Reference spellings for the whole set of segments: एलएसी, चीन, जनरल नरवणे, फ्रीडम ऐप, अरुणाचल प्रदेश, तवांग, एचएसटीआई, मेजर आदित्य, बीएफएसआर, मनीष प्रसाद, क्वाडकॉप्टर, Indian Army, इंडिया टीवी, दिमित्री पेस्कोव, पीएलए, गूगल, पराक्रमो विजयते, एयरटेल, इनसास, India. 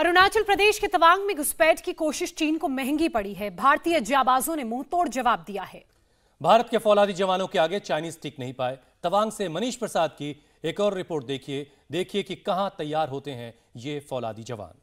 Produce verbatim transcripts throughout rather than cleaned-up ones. अरुणाचल प्रदेश के तवांग में घुसपैठ की कोशिश चीन को महंगी पड़ी है। भारतीय जाबाजों ने मुंह तोड़ जवाब दिया है। भारत के फौलादी जवानों के आगे चाइनीज टिक नहीं पाए। तवांग से मनीष प्रसाद की एक और रिपोर्ट देखिए देखिए कि कहां तैयार होते हैं ये फौलादी जवान।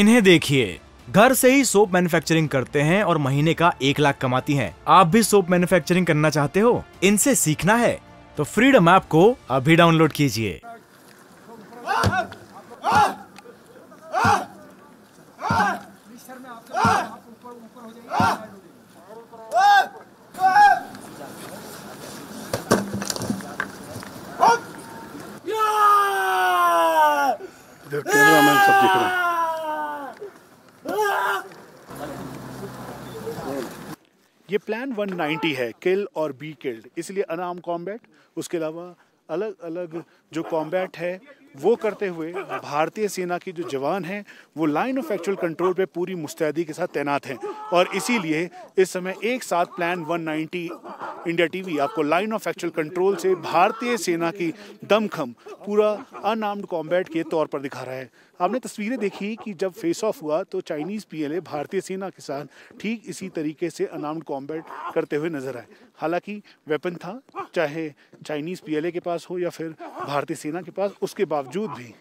इन्हें देखिए, घर से ही सोप मैन्युफैक्चरिंग करते हैं और महीने का एक लाख कमाती हैं। आप भी सोप मैन्युफैक्चरिंग करना चाहते हो, इनसे सीखना है तो फ्रीडम ऐप को अभी डाउनलोड कीजिए। ये प्लान एक सौ नब्बे है, किल और बी किल्ड, इसलिए अनाम कॉम्बैट, उसके अलावा अलग अलग जो कॉम्बैट है वो करते हुए भारतीय सेना की जो जवान हैं वो लाइन ऑफ एक्चुअल कंट्रोल पे पूरी मुस्तैदी के साथ तैनात हैं और इसीलिए इस समय एक साथ प्लान एक सौ नब्बे इंडिया टीवी आपको लाइन ऑफ एक्चुअल कंट्रोल से भारतीय सेना की दमखम पूरा अनआर्म्ड कॉम्बैट के तौर पर दिखा रहा है। आपने तस्वीरें देखी कि जब फेस ऑफ हुआ तो चाइनीज़ पीएलए भारतीय सेना के साथ ठीक इसी तरीके से अनआर्म्ड कॉम्बैट करते हुए नजर आए। हालांकि वेपन था, चाहे चाइनीज़ पीएलए के पास हो या फिर भारतीय सेना के पास, उसके बावजूद भी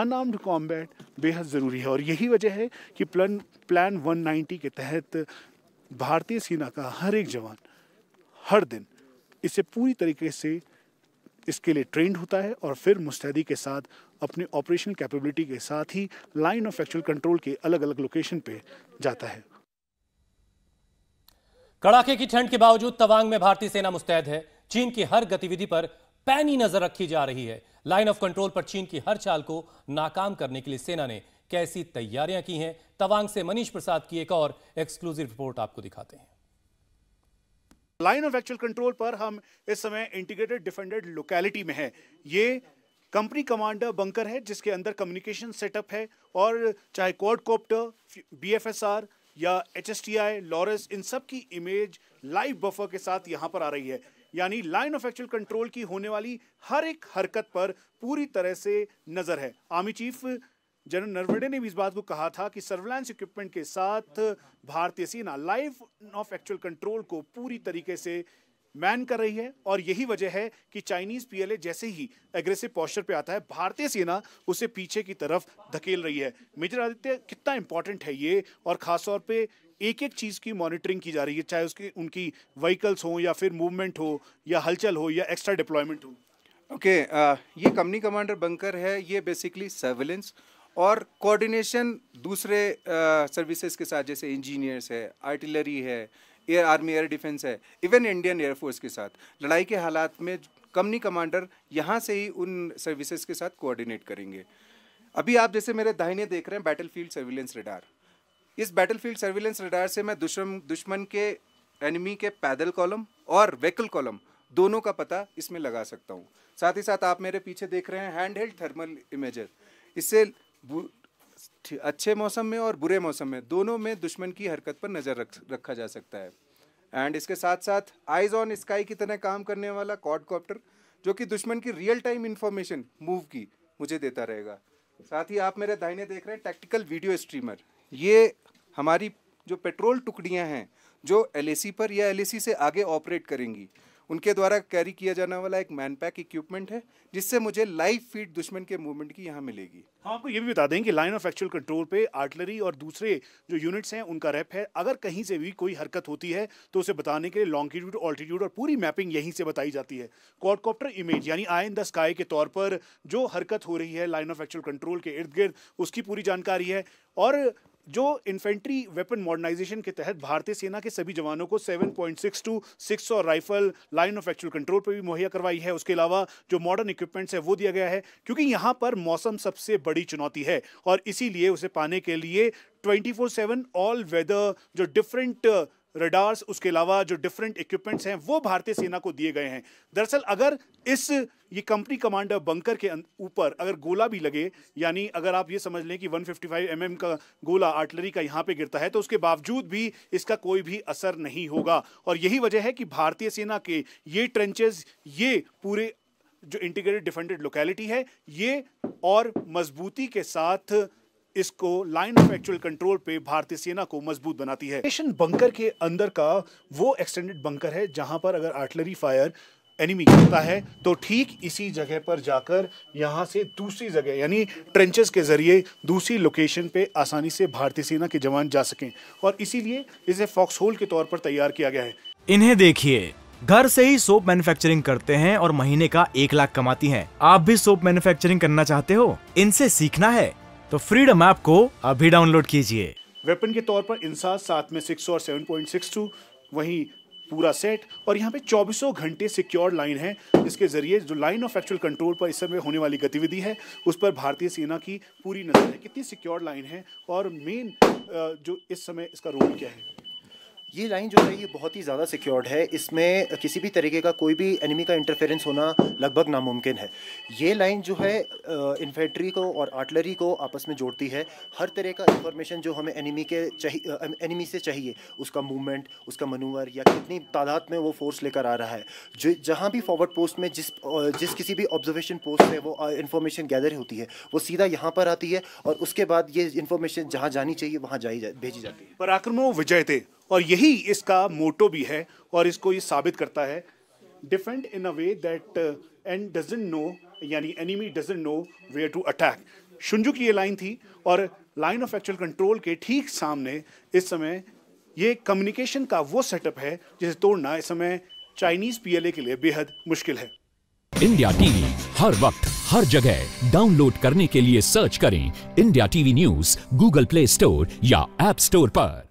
अनआर्म्ड कॉम्बैट बेहद ज़रूरी है और यही वजह है कि प्लान प्लान एक सौ नब्बे के तहत भारतीय सेना का हर एक जवान हर दिन इसे पूरी तरीके से इसके लिए ट्रेंड होता है और फिर मुस्तैदी के साथ अपने ऑपरेशनल कैपेबिलिटी के साथ ही लाइन ऑफ एक्चुअल कंट्रोल के अलग अलग लोकेशन पे जाता है। कड़ाके की ठंड के बावजूद तवांग में भारतीय सेना मुस्तैद है। चीन की हर गतिविधि पर पैनी नजर रखी जा रही है। लाइन ऑफ कंट्रोल पर चीन की हर चाल को नाकाम करने के लिए सेना ने कैसी तैयारियां की हैं, तवांग से मनीष प्रसाद की एक और एक्सक्लूसिव रिपोर्ट आपको दिखाते हैं। लाइन ऑफ एक्चुअल कंट्रोल पर हम इस समय इंटीग्रेटेड डिफेंडेड लोकेलिटी में हैं। ये कंपनी कमांडर बंकर है जिसके अंदर कम्युनिकेशन सेटअप है और चाहे क्वाडकॉप्टर, बीएफएसआर या एचएसटीआई, लॉरस, इन सब की इमेज लाइव बफर के साथ यहाँ पर आ रही है। यानी लाइन ऑफ एक्चुअल कंट्रोल की होने वाली हर एक हरकत पर पूरी तरह से नजर है। आर्मी चीफ जनरल नरवणे ने भी इस बात को कहा था कि सर्विलांस इक्विपमेंट के साथ भारतीय सेना लाइन ऑफ एक्चुअल कंट्रोल को पूरी तरीके से मैन कर रही है और यही वजह है कि चाइनीज पीएलए जैसे ही एग्रेसिव पोस्चर पे आता है भारतीय सेना उसे पीछे की तरफ धकेल रही है। मेजर आदित्य, कितना इंपॉर्टेंट है ये और खासतौर पे एक एक चीज़ की मॉनिटरिंग की जा रही है, चाहे उसकी उनकी व्हीकल्स हो या फिर मूवमेंट हो या हलचल हो या एक्स्ट्रा डिप्लॉयमेंट हो। ओके okay, uh, ये कंपनी कमांडर बंकर है, ये बेसिकली सर्विलेंस और कोऑर्डिनेशन दूसरे सर्विसेज uh, के साथ, जैसे इंजीनियर्स है, आर्टिलरी है, एयर आर्मी एयर डिफेंस है, इवन इंडियन एयरफोर्स के साथ लड़ाई के हालात में कंपनी कमांडर यहाँ से ही उन सर्विसेज के साथ कोऑर्डिनेट करेंगे। अभी आप जैसे मेरे दाहिने देख रहे हैं बैटलफील्ड सर्विलेंस रडार, इस बैटलफील्ड सर्विलेंस रडार से मैं दुश्मन दुश्मन के एनिमी के पैदल कॉलम और व्हीकल कॉलम दोनों का पता इसमें लगा सकता हूँ। साथ ही साथ आप मेरे पीछे देख रहे हैं हैंडहेल्ड थर्मल इमेजर, इससे अच्छे मौसम में और बुरे मौसम में दोनों में दुश्मन की हरकत पर नज़र रख रखा जा सकता है। एंड इसके साथ साथ आइज ऑन स्काई की तरह काम करने वाला क्वाडकॉप्टर जो कि दुश्मन की रियल टाइम इंफॉर्मेशन मूव की मुझे देता रहेगा। साथ ही आप मेरे दाहिने देख रहे हैं टैक्टिकल वीडियो स्ट्रीमर, ये हमारी जो पेट्रोल टुकड़ियां हैं जो एलएसी पर या एलएसी से आगे ऑपरेट करेंगी उनके द्वारा कैरी किया जाने वाला एक मैनपैक इक्विपमेंट है, जिससे मुझे लाइव फीड दुश्मन के मूवमेंट की यहाँ मिलेगी। हाँ, आपको ये भी बता दें कि लाइन ऑफ एक्चुअल कंट्रोल पे आर्टिलरी और दूसरे जो यूनिट्स हैं उनका रैप है। अगर कहीं से भी कोई हरकत होती है तो उसे बताने के लिए लॉन्गिट्यूड, ऑल्टीट्यूड और पूरी मैपिंग यहीं से बताई जाती है। क्वाडकॉप्टर इमेज यानी आई इन द स्काई के तौर पर जो हरकत हो रही है लाइन ऑफ एक्चुअल कंट्रोल के इर्द गिर्द, उसकी पूरी जानकारी है। और जो इन्फेंट्री वेपन मॉडर्नाइजेशन के तहत भारतीय सेना के सभी जवानों को seven point six two six hundred rifle line of actual control पर भी मुहैया करवाई है। उसके अलावा जो मॉडर्न इक्विपमेंट्स है वो दिया गया है, क्योंकि यहाँ पर मौसम सबसे बड़ी चुनौती है और इसीलिए उसे पाने के लिए twenty four seven all weather जो डिफरेंट रडार्स, उसके अलावा जो डिफरेंट इक्विपमेंट्स हैं वो भारतीय सेना को दिए गए हैं। दरअसल अगर इस ये कंपनी कमांडर बंकर के ऊपर अगर गोला भी लगे, यानी अगर आप ये समझ लें कि one fifty five M M का गोला आर्टिलरी का यहाँ पे गिरता है, तो उसके बावजूद भी इसका कोई भी असर नहीं होगा। और यही वजह है कि भारतीय सेना के ये ट्रेंचेस, ये पूरे जो इंटीग्रेटेड डिफेंडेड लोकेलिटी है, ये और मजबूती के साथ इसको लाइन ऑफ एक्चुअल कंट्रोल पे भारतीय सेना को मजबूत बनाती है। स्टेशन बंकर के अंदर का वो एक्सटेंडेड बंकर है जहां पर अगर आर्टिलरी फायर एनिमी करता है तो ठीक इसी जगह पर जाकर यहाँ से दूसरी जगह यानी ट्रेंचेस के ज़रिए दूसरी लोकेशन पे आसानी से भारतीय सेना के जवान जा सकें, और इसीलिए इसे फॉक्स होल के तौर पर तैयार किया गया है। इन्हें देखिए, घर से ही सोप मैन्युफैक्चरिंग करते हैं और महीने का एक लाख कमाती है। आप भी सोप मैन्युफैक्चरिंग करना चाहते हो, इनसे सीखना है तो फ्रीडम ऐप को अभी डाउनलोड कीजिए। वेपन के तौर पर इनसास साथ में सिक्स और सेवन पॉइंट सिक्स टू, वहीं पूरा सेट, और यहाँ पे चौबीसों घंटे सिक्योर लाइन है, जिसके जरिए जो लाइन ऑफ एक्चुअल कंट्रोल पर इस समय होने वाली गतिविधि है उस पर भारतीय सेना की पूरी नजर है। कितनी सिक्योर लाइन है और मेन जो इस समय इसका रोल क्या है? ये लाइन जो है ये बहुत ही ज़्यादा सिक्योर्ड है, इसमें किसी भी तरीके का कोई भी एनिमी का इंटरफेरेंस होना लगभग नामुमकिन है। ये लाइन जो है इन्फेंट्री को और आर्टिलरी को आपस में जोड़ती है। हर तरह का इंफॉर्मेशन जो हमें एनिमी के चाहिए, एनिमी से चाहिए, उसका मूवमेंट, उसका मनूवर या कितनी तादाद में वो फोर्स लेकर आ रहा है, जो जहाँ भी फॉरवर्ड पोस्ट में जिस जिस किसी भी ऑब्जर्वेशन पोस्ट में वो इन्फॉर्मेशन गैदर होती है वो सीधा यहाँ पर आती है और उसके बाद ये इन्फॉर्मेशन जहाँ जानी चाहिए वहाँ जाई भेजी जाती है। पराक्रमो विजयते, और यही इसका मोटो भी है और इसको ये साबित करता है। Defend in a way that an doesn't know, यानी enemy doesn't know where to attack. शुंजू की ये लाइन थी और लाइन ऑफ एक्चुअल कंट्रोल के ठीक सामने इस समय ये कम्युनिकेशन का वो सेटअप है जिसे तोड़ना इस समय चाइनीज पीएलए के लिए बेहद मुश्किल है। इंडिया टीवी हर वक्त हर जगह डाउनलोड करने के लिए सर्च करें इंडिया टीवी news गूगल play store या ऐप स्टोर पर।